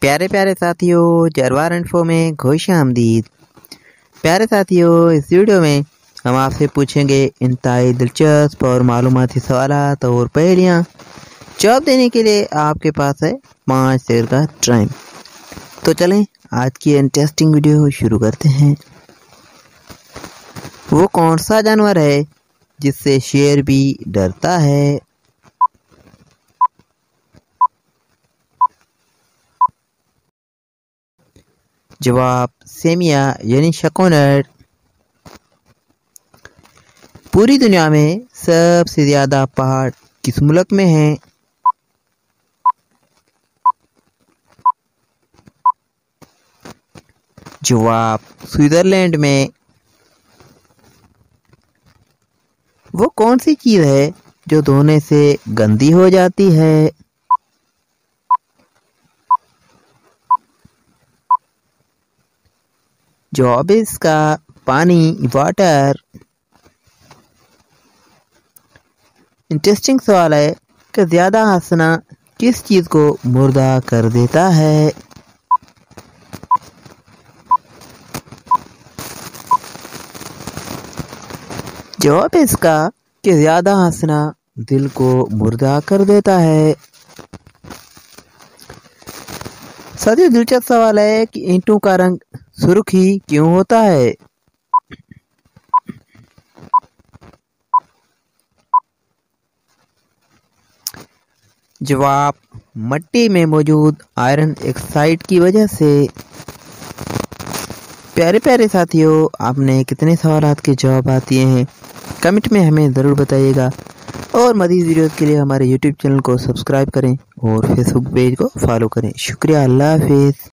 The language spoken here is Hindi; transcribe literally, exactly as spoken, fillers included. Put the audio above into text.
प्यारे प्यारे साथियों, जरवार इन्फो में खुश आमदीद। प्यारे साथियों, इस वीडियो में हम आपसे पूछेंगे इंतहाई दिलचस्प और मालूमाती सवालात और पहेलियाँ। जवाब देने के लिए आपके पास है पाँच सेकंड का टाइम। तो चलें आज की इंटरेस्टिंग वीडियो शुरू करते हैं। वो कौन सा जानवर है जिससे शेर भी डरता है? जवाब सेमिया यानी शकोनट। पूरी दुनिया में सबसे ज्यादा पहाड़ किस मुल्क में हैं? जवाब स्विट्जरलैंड में। वो कौन सी चीज है जो धोने से गंदी हो जाती है? जवाब इसका पानी, वाटर। इंटरेस्टिंग सवाल है कि ज्यादा हंसना किस चीज को मुर्दा कर देता है? जवाब इसका कि ज्यादा हंसना दिल को मुर्दा कर देता है। साथियों, दिलचस्प सवाल है कि ईंटों का रंग सुर्खी क्यों होता है? जवाब मिट्टी में मौजूद आयरन ऑक्साइड की वजह से। प्यारे प्यारे साथियों, आपने कितने सवालात के जवाब दिए हैं कमेंट में हमें ज़रूर बताइएगा। और मज़ीद वीडियोस के लिए हमारे यूट्यूब चैनल को सब्सक्राइब करें और फेसबुक पेज को फॉलो करें। शुक्रिया, अल्लाह हाफिज़।